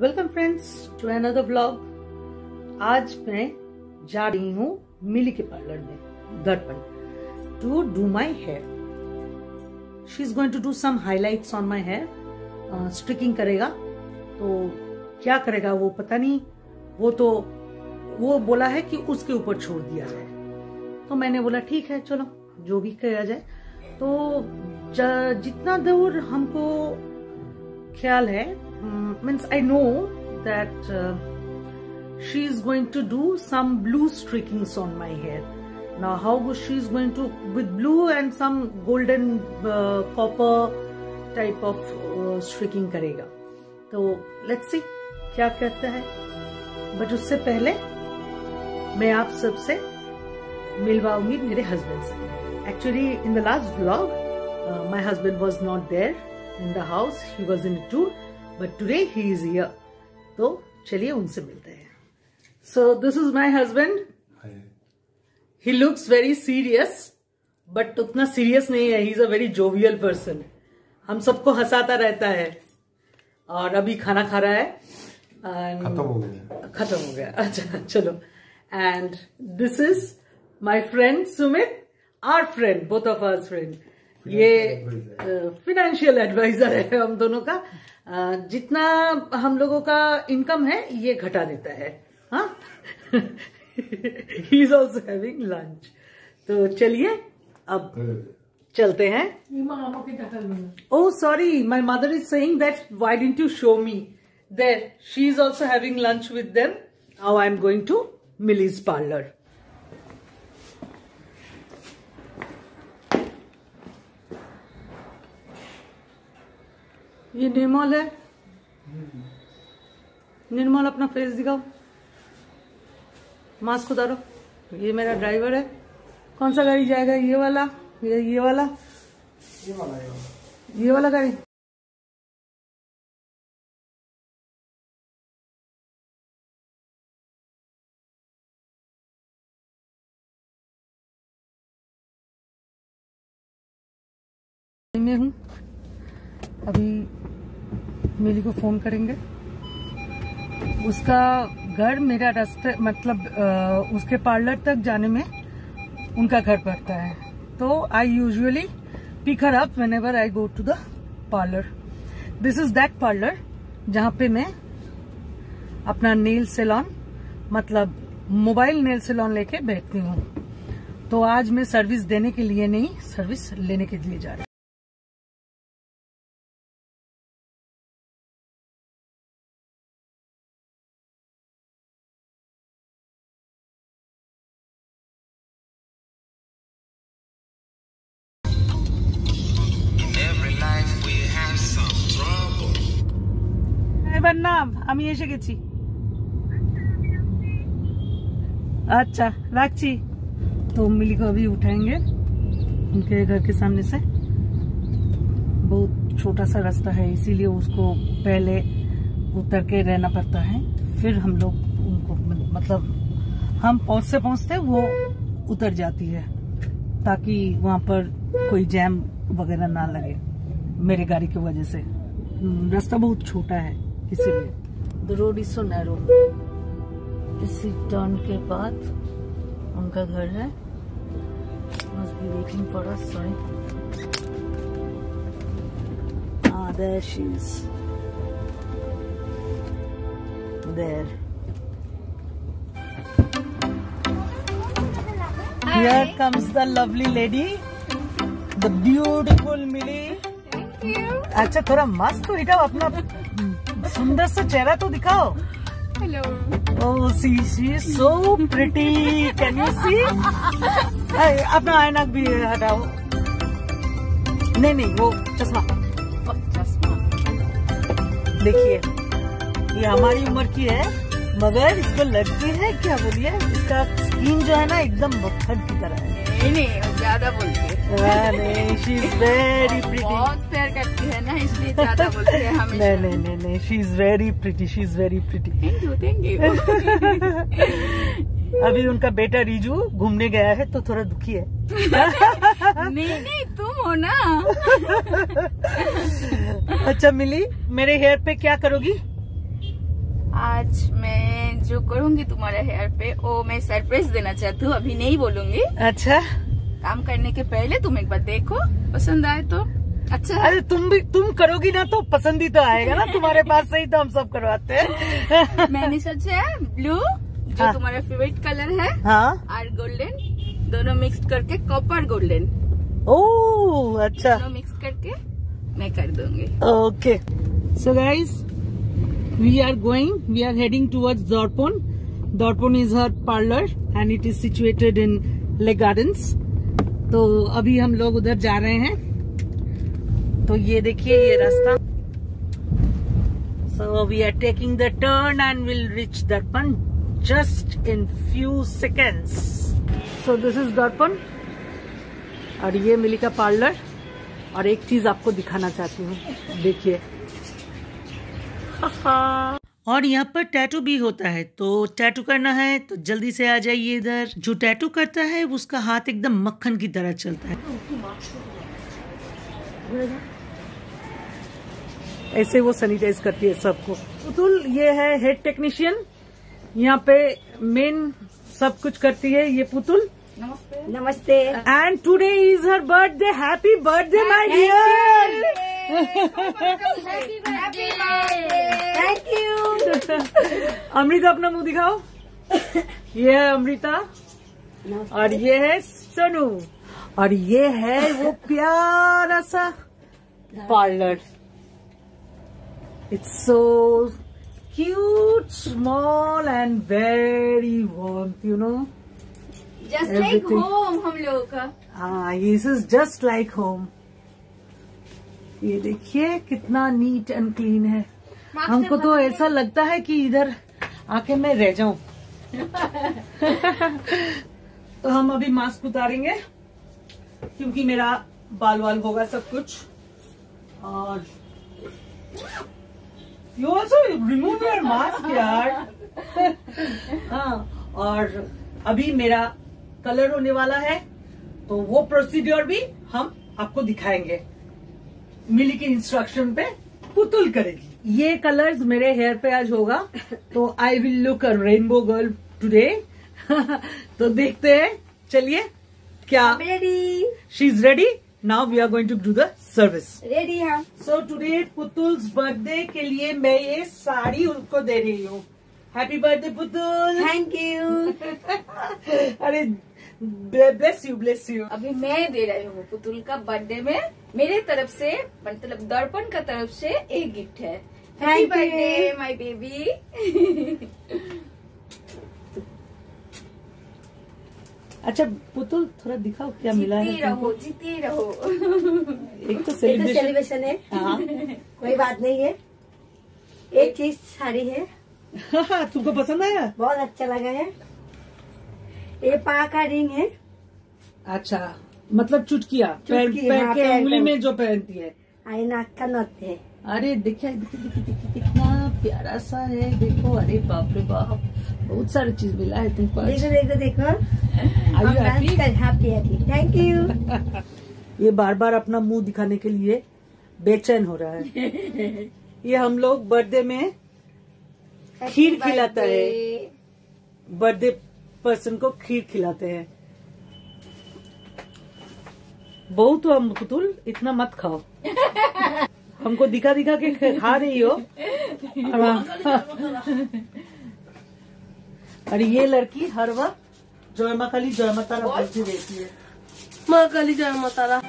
Welcome friends to another vlog. आज मैं जा रही हूँ मिली के पार्लर में Darpan to do my hair. She is going to do some highlights on my hair. Streaking करेगा तो क्या करेगा वो पता नहीं, वो तो वो बोला है कि उसके ऊपर छोड़ दिया जाए। तो मैंने बोला ठीक है चलो जो भी किया जाए। तो जितना दूर हमको ख्याल है means I know that she is going to do some blue streakings on my hair. Now how she is going to with blue and some golden copper type of streaking करेगा। तो let's see क्या करता है। But उससे पहले मैं आप सबसे मिलवाऊंगी मेरे husband से। Actually in the last vlog my husband was not there in the house. He was in a tour. But today he is here. तो चलिए उनसे मिलते हैं। So this is my husband. Hi. He looks very serious, but उतना serious नहीं है। He is a very jovial person. हम सबको हंसाता रहता है। और अभी खाना खा रहा है। खत्म हो गया। अच्छा चलो। And this is my friend Sumit, our friend, both of our friend. ये फाइनेंशियल एडवाइजर है हम दोनों का। जितना हम लोगों का इनकम है ये घटा देता है। हाँ he is also having lunch. तो चलिए अब चलते हैं। Oh sorry, my mother is saying that why didn't you show me that she is also having lunch with them. Now I am going to मिलीज parlour. ये निर्मल है। निर्मल अपना face दिखाओ, mask उतारो। ये मेरा ड्राइवर है। कौन सा गाड़ी जाएगा? ये वाला, ये वाला, ये वाला, ये वाला गाड़ी। मैं हूँ अभी मिली को फोन करेंगे। उसका घर मेरा रास्ते मतलब उसके पार्लर तक जाने में उनका घर पड़ता है। तो I usually pick her up whenever I go to the parlour. This is that parlour जहाँ पे मैं अपना नेल सैलॉन मतलब मोबाइल नेल सैलॉन लेके बैठती हूँ। तो आज मैं सर्विस देने के लिए नहीं, सर्विस लेने के लिए जा रही हूँ। আমি এসে গেছি। अच्छा रखी। तो मिली को अभी उठाएंगे उनके घर के सामने से। बहुत छोटा सा रास्ता है इसीलिए उसको पहले उतर के रहना पड़ता है। फिर हम लोग उनको मतलब हम पहुंचते पहुंचते वो उतर जाती है ताकि वहां पर कोई जैम वगैरह ना लगे मेरे गाड़ी की वजह से। रास्ता बहुत छोटा है इसीलिए। The road is so narrow. इसी टर्न के बाद उनका घर है। Must be waiting for us. Sorry. हाँ there she is. There. Here comes the lovely lady, the beautiful Mili. Thank you. अच्छा थोड़ा मस्त हो इटा अपना सुंदर सा चेहरा तो दिखाओ। Hello. Oh see she is so pretty. Can you see? अपना आईना भी हटाओ। नहीं वो चश्मा। देखिए ये हमारी उम्र की है मगर इसको लगती है क्या बोलिए इसका स्किन जो है ना एकदम मक्खन की तरह है। नहीं ज्यादा बोलती है। She is very pretty. बहुत प्यार करती है ना इसलिए ज्यादा बोलती है हमेशा। नहीं she is very pretty. She is very pretty. Thank you. अभी उनका बेटा रिजू घूमने गया है तो थोड़ा दुखी है। नहीं तुम हो ना। अच्छा मिली मेरे हेयर पे क्या करोगी? आज मैं जो करूँगी तुम्हारे हेयर पे वो मैं सरप्राइज देना चाहती हूँ, अभी नहीं बोलूँगी। अच्छा, काम करने के पहले तुम एक बार देखो, पसंद आए तो अच्छा। अरे तुम भी, तुम करोगी ना तो पसंद ही तो आएगा ना तुम्हारे पास से ही तो हम सब करवाते हैं। मैंने सोचा है ब्लू जो हाँ। तुम्हारा फेवरेट कलर है हाँ। और गोल्डन दोनों मिक्स करके, कॉपर गोल्डन ओह अच्छा, दोनों मिक्स करके मैं कर दूंगी। Okay so guys we are heading towards Darpan. Darpan is her parlour and it is situated in Lake Gardens. तो अभी हम लोग उधर जा रहे हैं। तो ये देखिए ये रास्ता। So we are taking the turn and will reach Darpan just in few seconds. So this is Darpan और ये मिली का पार्लर। और एक चीज आपको दिखाना चाहती हूँ, देखिए और यहाँ पर टैटू भी होता है। तो टैटू करना है तो जल्दी से आ जाइए इधर। जो टैटू करता है उसका हाथ एकदम मक्खन की तरह चलता है, ऐसे वो सैनिटाइज करती है सबको। पुतुल ये है हेड टेक्नीशियन, यहाँ पे मेन सब कुछ करती है ये पुतुल। नमस्ते नमस्ते। And today is her birthday. Happy birthday my dear. Thank you. Amrita अपना मुंह दिखाओ। ये है अमृता और ये है सोनू और ये है वो प्यारा सा parlour. It's so cute, small and very warm, you know, just like home हम लोगों का। हाँ, this is just like home. ये देखिए कितना नीट एंड क्लीन है। हमको तो ऐसा लगता है कि इधर आके मैं रह जाऊं। तो हम अभी मास्क उतारेंगे क्योंकि मेरा बाल वाल होगा सब कुछ। और you also remove your mask यार। हाँ, और अभी मेरा कलर होने वाला है तो वो प्रोसीड्योर भी हम आपको दिखाएंगे। मिली के इंस्ट्रक्शन पे पुतुल करेगी। ये कलर्स मेरे हेयर पे आज होगा तो I will look a rainbow girl today. तो देखते हैं, चलिए क्या ready? She is ready. Now we are going to do the service. Ready है। सो टुडे पुतुल्स बर्थडे के लिए मैं ये साड़ी उनको दे रही हूँ। Happy birthday Putul. Thank you. अरे ब्लेस यू ब्लेस यू। अभी मैं दे रही हूँ पुतुल का बर्थडे में मेरे तरफ से, मतलब दर्पण का तरफ से एक गिफ्ट है। Happy birthday my baby. अच्छा पुतुल थोड़ा दिखाओ क्या मिला है। जीती रहो एक तो सेलिब्रेशन है। हाँ। कोई बात नहीं है। एक चीज साड़ी है। हाँ, तुमको पसंद आया? बहुत अच्छा लगा है। ये पा का रिंग है। अच्छा, मतलब चुटकिया पैर के उंगली में जो पहनती है। आई नाक का नथ है। अरे देखिए कितना प्यारा सा है, देखो। अरे बाप रे बाप, बहुत सारी चीज मिला है तुमको। देखो देखो देखो। Happy happy. Thank you. ये बार बार अपना मुंह दिखाने के लिए बेचैन हो रहा है। ये हम लोग बर्थडे में खीर खिलाता है, बर्थडे पर्सन को खीर खिलाते हैं। बहुत हुआ पुतुल, इतना मत खाओ। हमको दिखा दिखा के खा रही हो। अरे ये लड़की हर वक्त जय माँ काली जय माँ तारा बोलती रहती है। माँ काली जय माँ तारा।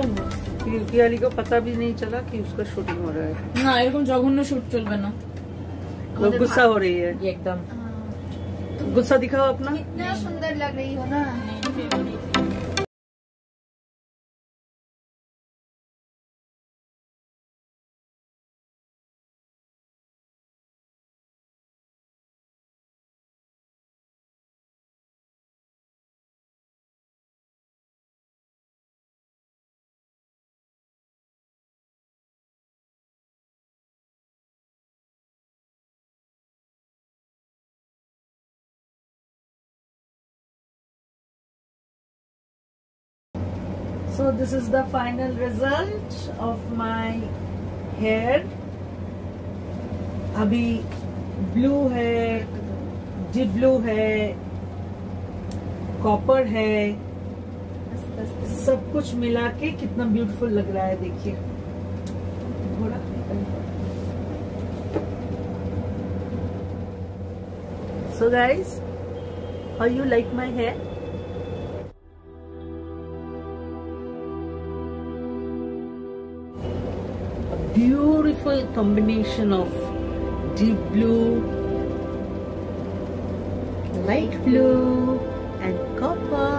कीर्ति अली को पता भी नहीं चला कि उसका शूटिंग हो रहा है ना। एरकम जघन्य शूट चलबे ना, लोग गुस्सा हो रही है एकदम। गुस्सा दिखाओ अपना, कितना सुंदर लग रही हो ना। So this is the final result of my hair. अभी blue है, deep blue है, copper है, सब कुछ मिला के कितना beautiful लग रहा है। देखिए थोड़ा So guys, how you like my hair? Beautiful combination of deep blue, light blue and copper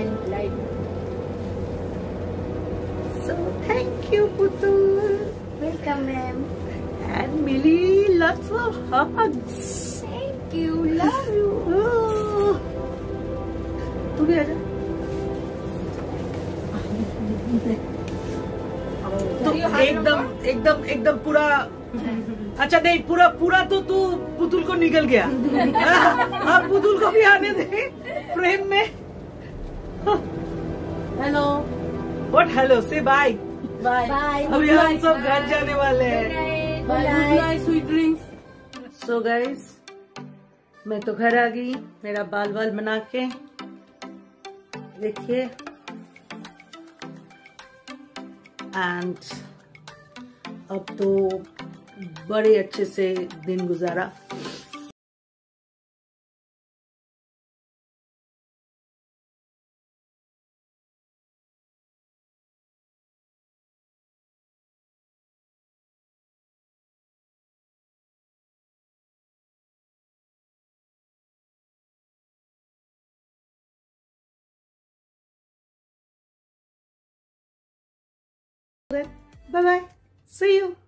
and light blue. So thank you Putul. Welcome ma'am. And Mili, lots of hugs. Thank you, love you. Tu bhi aa ja. तो एकदम एकदम एकदम पूरा अच्छा नहीं, पूरा पूरा तो तू पुतुल को निकल गया। अब पुतुल को भी आने दे फ्रेम में। हेलो व्हाट हेलो से बाय बाय। अभी हम सब घर जाने वाले हैं। Bye sweet drinks. So guys मैं तो घर आ गई, मेरा बाल बाल बना के देखिए। एंड अब तो बड़े अच्छे से दिन गुजारा। Bye bye. See you.